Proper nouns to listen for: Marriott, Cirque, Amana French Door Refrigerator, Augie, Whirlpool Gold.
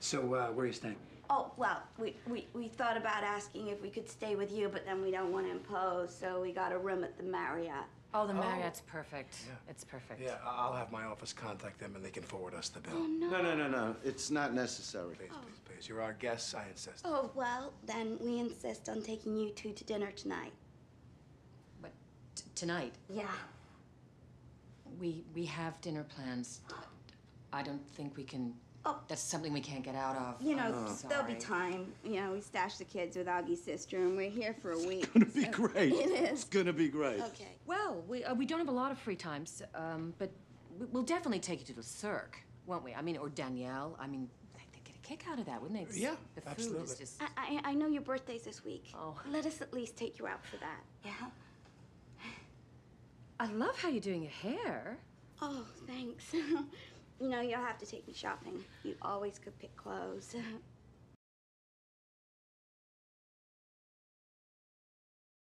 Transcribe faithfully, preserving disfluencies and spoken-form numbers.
So, uh, where are you staying? Oh, well, we, we, we thought about asking if we could stay with you, but then we don't want to impose, so we got a room at the Marriott. Oh, the Marriott's oh. perfect. Yeah. It's perfect. Yeah, I'll have my office contact them, and they can forward us the bill. Oh, no. No, no, no, no. It's not necessary. Please, oh. please, please. You're our guests. I insist. Oh, well, then we insist on taking you two to dinner tonight. What? T tonight? Yeah. We, we have dinner plans. I don't think we can... Oh. That's something we can't get out of. You know, oh. there'll be time. You know, we stashed the kids with Augie's sister, and we're here for a week. It's gonna be so great. It is. It's gonna be great. Okay. Well, we, uh, we don't have a lot of free times, um, but we'll definitely take you to the Cirque, won't we? I mean, or Danielle. I mean, they'd get a kick out of that, wouldn't they? It's, yeah, the food absolutely. Is just... I, I, I know your birthday's this week. Oh. Let us at least take you out for that, yeah? I love how you're doing your hair. Oh, thanks. You know, you'll have to take me shopping. You always could pick clothes.